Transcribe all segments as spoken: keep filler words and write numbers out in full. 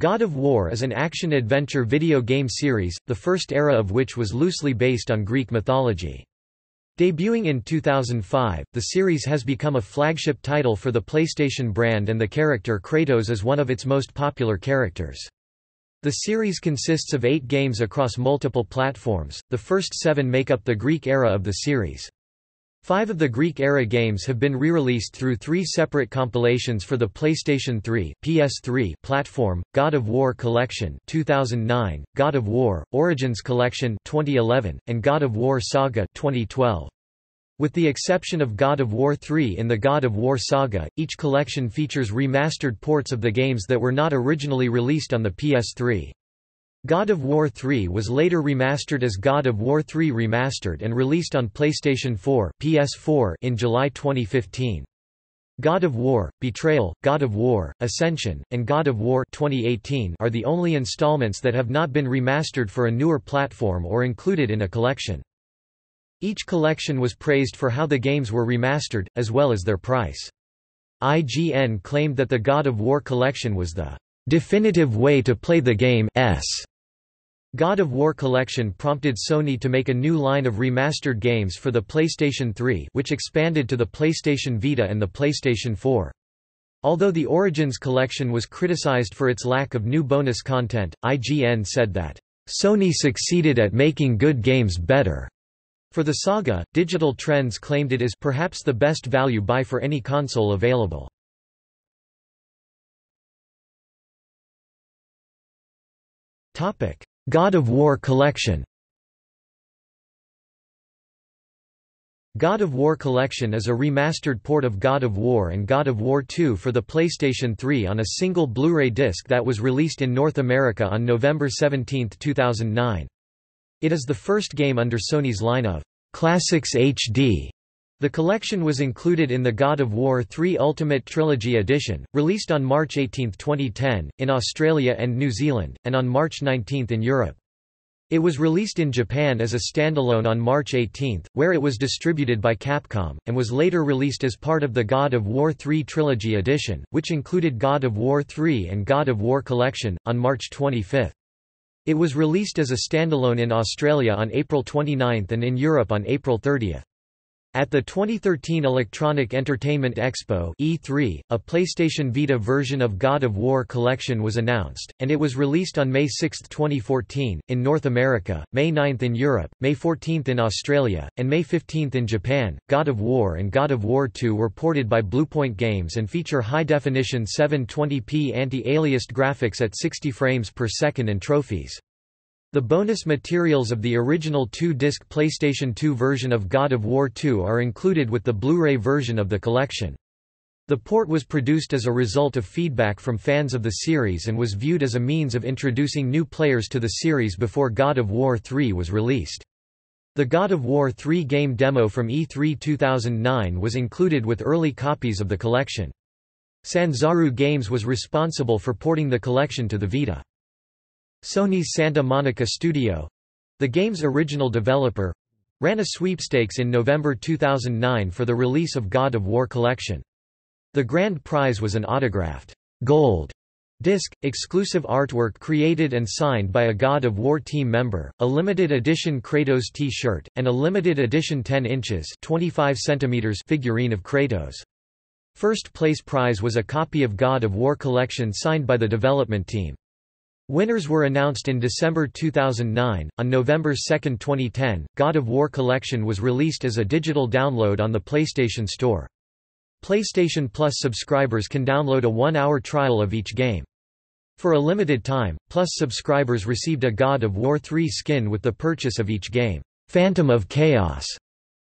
God of War is an action-adventure video game series, the first era of which was loosely based on Greek mythology. Debuting in two thousand five, the series has become a flagship title for the PlayStation brand, and the character Kratos is one of its most popular characters. The series consists of eight games across multiple platforms. The first seven make up the Greek era of the series. Five of the Greek-era games have been re-released through three separate compilations for the PlayStation three, P S three platform: God of War Collection (two thousand nine), God of War: Origins Collection (twenty eleven), and God of War Saga (twenty twelve). With the exception of God of War three in the God of War Saga, each collection features remastered ports of the games that were not originally released on the P S three. God of War three was later remastered as God of War three Remastered and released on PlayStation four, P S four in July twenty fifteen. God of War, Betrayal, God of War, Ascension, and God of War twenty eighteen are the only installments that have not been remastered for a newer platform or included in a collection. Each collection was praised for how the games were remastered, as well as their price. I G N claimed that the God of War collection was the definitive way to play the game's. God of War Collection prompted Sony to make a new line of remastered games for the PlayStation three, which expanded to the PlayStation Vita and the PlayStation four. Although the Origins Collection was criticized for its lack of new bonus content, I G N said that, "Sony succeeded at making good games better." For the saga, Digital Trends claimed it is "perhaps the best value buy for any console available." God of War Collection. God of War Collection is a remastered port of God of War and God of War two for the PlayStation three on a single Blu-ray disc that was released in North America on November seventeenth two thousand nine. It is the first game under Sony's line of Classics H D. The collection was included in the God of War three Ultimate Trilogy Edition, released on March eighteenth twenty ten, in Australia and New Zealand, and on March nineteenth in Europe. It was released in Japan as a standalone on March eighteenth, where it was distributed by Capcom, and was later released as part of the God of War three Trilogy Edition, which included God of War three and God of War Collection, on March twenty-fifth. It was released as a standalone in Australia on April twenty-ninth and in Europe on April thirtieth. At the twenty thirteen Electronic Entertainment Expo E three, a PlayStation Vita version of God of War Collection was announced, and it was released on May sixth twenty fourteen, in North America, May ninth in Europe, May fourteenth in Australia, and May fifteenth in Japan. God of War and God of War two were ported by Bluepoint Games and feature high-definition seven twenty p anti-aliased graphics at sixty frames per second and trophies. The bonus materials of the original two-disc PlayStation two version of God of War two are included with the Blu-ray version of the collection. The port was produced as a result of feedback from fans of the series and was viewed as a means of introducing new players to the series before God of War three was released. The God of War three game demo from E three two thousand nine was included with early copies of the collection. Sanzaru Games was responsible for porting the collection to the Vita. Sony's Santa Monica studio—the game's original developer—ran a sweepstakes in November two thousand nine for the release of God of War Collection. The grand prize was an autographed, gold disc, exclusive artwork created and signed by a God of War team member, a limited edition Kratos T-shirt, and a limited edition ten inches (twenty-five centimeters) figurine of Kratos. First place prize was a copy of God of War Collection signed by the development team. Winners were announced in December two thousand nine. On November second twenty ten, God of War Collection was released as a digital download on the PlayStation Store. PlayStation Plus subscribers can download a one-hour trial of each game. For a limited time, Plus subscribers received a God of War three skin with the purchase of each game: Phantom of Chaos,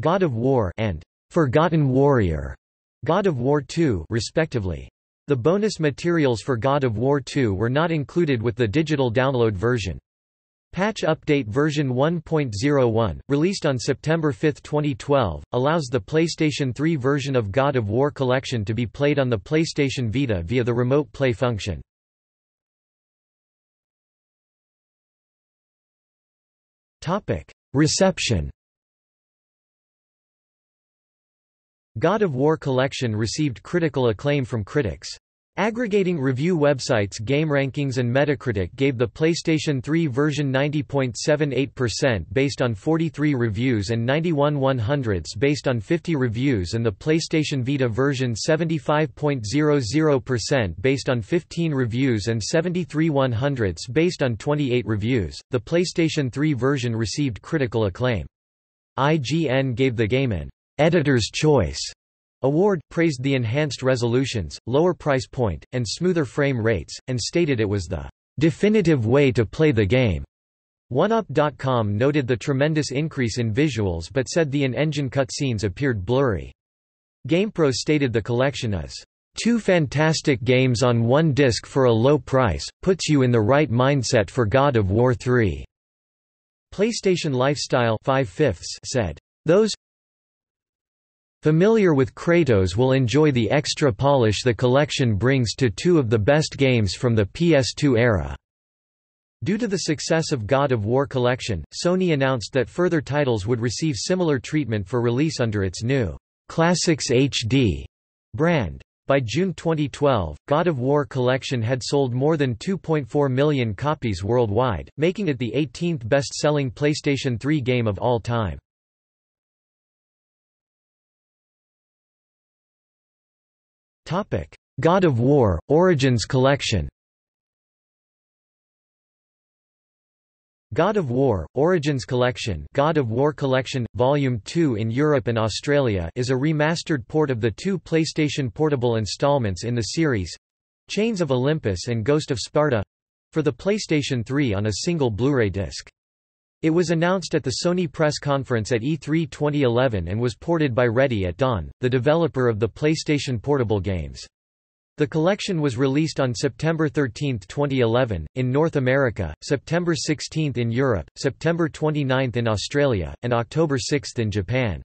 God of War, and Forgotten Warrior, God of War two, respectively. The bonus materials for God of War two were not included with the digital download version. Patch Update version one point oh one, released on September fifth twenty twelve, allows the PlayStation three version of God of War Collection to be played on the PlayStation Vita via the Remote Play function. Reception. God of War Collection received critical acclaim from critics. Aggregating review websites GameRankings and Metacritic gave the PlayStation three version ninety point seven eight percent based on forty-three reviews and ninety-one one-hundredths based on fifty reviews, and the PlayStation Vita version seventy-five point zero zero percent based on fifteen reviews and seventy-three one-hundredths based on twenty-eight reviews. The PlayStation three version received critical acclaim. I G N gave the game an editor's choice award, praised the enhanced resolutions, lower price point, and smoother frame rates, and stated it was the definitive way to play the game. one up dot com noted the tremendous increase in visuals but said the in-engine cutscenes appeared blurry. GamePro stated the collection as, two fantastic games on one disc for a low price, puts you in the right mindset for God of War three. PlayStation Lifestyle five fifths said, those familiar with Kratos will enjoy the extra polish the collection brings to two of the best games from the P S two era. Due to the success of God of War Collection, Sony announced that further titles would receive similar treatment for release under its new Classics H D brand. By June twenty twelve, God of War Collection had sold more than two point four million copies worldwide, making it the eighteenth best-selling PlayStation three game of all time. God of War – Origins Collection. God of War – Origins Collection, God of War Collection Volume two in Europe and Australia, is a remastered port of the two PlayStation Portable installments in the series Chains of Olympus and Ghost of Sparta for the PlayStation three on a single Blu-ray disc. It was announced at the Sony press conference at E three twenty eleven and was ported by Ready at Dawn, the developer of the PlayStation Portable games. The collection was released on September thirteenth twenty eleven, in North America, September sixteenth in Europe, September twenty-ninth in Australia, and October sixth in Japan.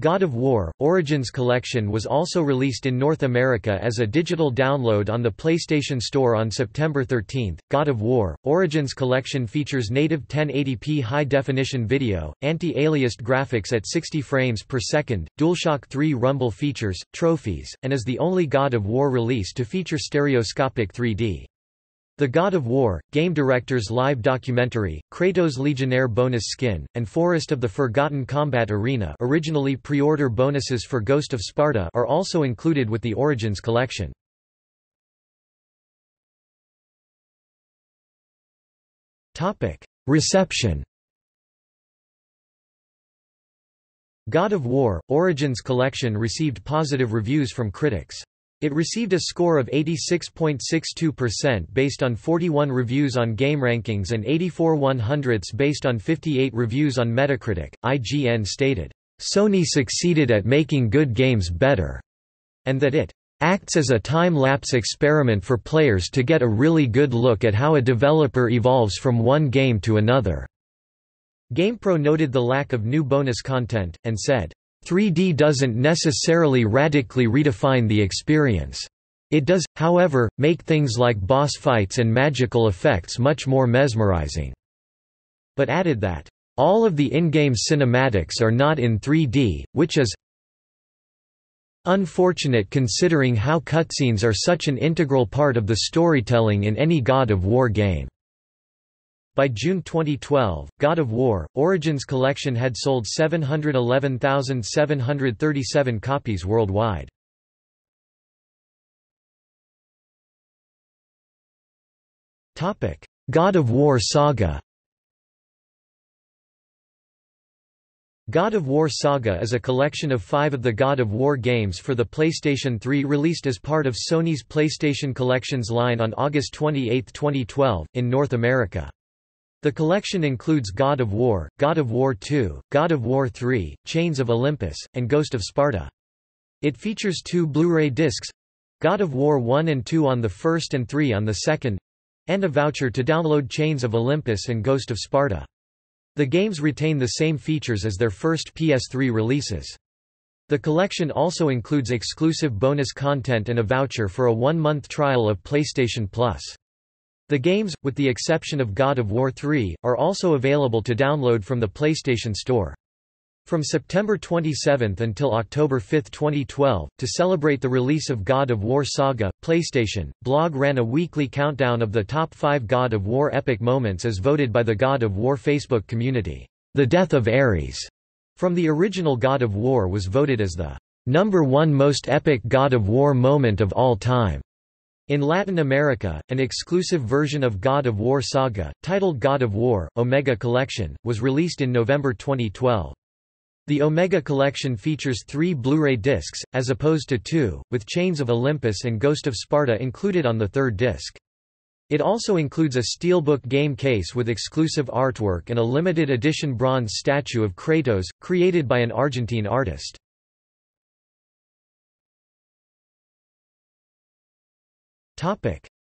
God of War – Origins Collection was also released in North America as a digital download on the PlayStation Store on September thirteenth. God of War – Origins Collection features native ten eighty p high-definition video, anti-aliased graphics at sixty frames per second, DualShock three rumble features, trophies, and is the only God of War release to feature stereoscopic three D. The God of War, Game Director's live documentary, Kratos Legionnaire bonus skin, and Forest of the Forgotten Combat Arena, originally pre-order bonuses for Ghost of Sparta, are also included with the Origins collection. Reception. God of War, Origins collection received positive reviews from critics. It received a score of eighty-six point six two percent based on forty-one reviews on GameRankings and eighty-four one-hundredths based on fifty-eight reviews on Metacritic. I G N stated, "Sony succeeded at making good games better," and that it acts as a time-lapse experiment for players to get a really good look at how a developer evolves from one game to another. GamePro noted the lack of new bonus content, and said, three D doesn't necessarily radically redefine the experience. It does, however, make things like boss fights and magical effects much more mesmerizing. But added that, all of the in-game cinematics are not in three D, which is unfortunate considering how cutscenes are such an integral part of the storytelling in any God of War game. By June twenty twelve, God of War – Origins Collection had sold seven hundred eleven thousand seven hundred thirty-seven copies worldwide. God of War Saga. God of War Saga is a collection of five of the God of War games for the PlayStation three released as part of Sony's PlayStation Collections line on August twenty-eighth twenty twelve, in North America. The collection includes God of War, God of War two, God of War three, Chains of Olympus, and Ghost of Sparta. It features two Blu-ray discs, God of War one and two on the first and three on the second, and a voucher to download Chains of Olympus and Ghost of Sparta. The games retain the same features as their first P S three releases. The collection also includes exclusive bonus content and a voucher for a one-month trial of PlayStation Plus. The games, with the exception of God of War three, are also available to download from the PlayStation Store. From September twenty-seventh until October fifth, twenty twelve, to celebrate the release of God of War Saga, PlayStation blog ran a weekly countdown of the top five God of War epic moments as voted by the God of War Facebook community. The death of Ares, from the original God of War, was voted as the number one most epic God of War moment of all time. In Latin America, an exclusive version of God of War Saga, titled God of War: Omega Collection, was released in November twenty twelve. The Omega Collection features three Blu-ray discs, as opposed to two, with Chains of Olympus and Ghost of Sparta included on the third disc. It also includes a steelbook game case with exclusive artwork and a limited edition bronze statue of Kratos, created by an Argentine artist.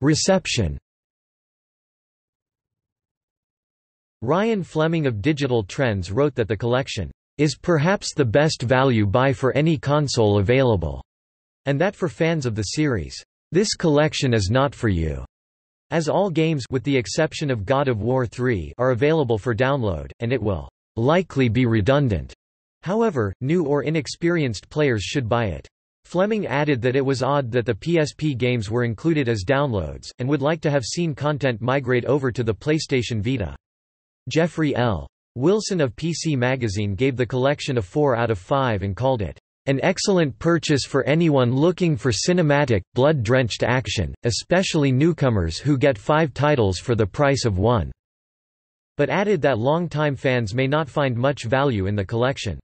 Reception. Ryan Fleming of Digital Trends wrote that the collection is perhaps the best value buy for any console available, and that for fans of the series, this collection is not for you, as all games with the exception of God of War three are available for download, and it will likely be redundant. However, new or inexperienced players should buy it. Fleming added that it was odd that the P S P games were included as downloads, and would like to have seen content migrate over to the PlayStation Vita. Jeffrey L. Wilson of P C Magazine gave the collection a four out of five and called it, "...an excellent purchase for anyone looking for cinematic, blood-drenched action, especially newcomers who get five titles for the price of one," but added that longtime fans may not find much value in the collection.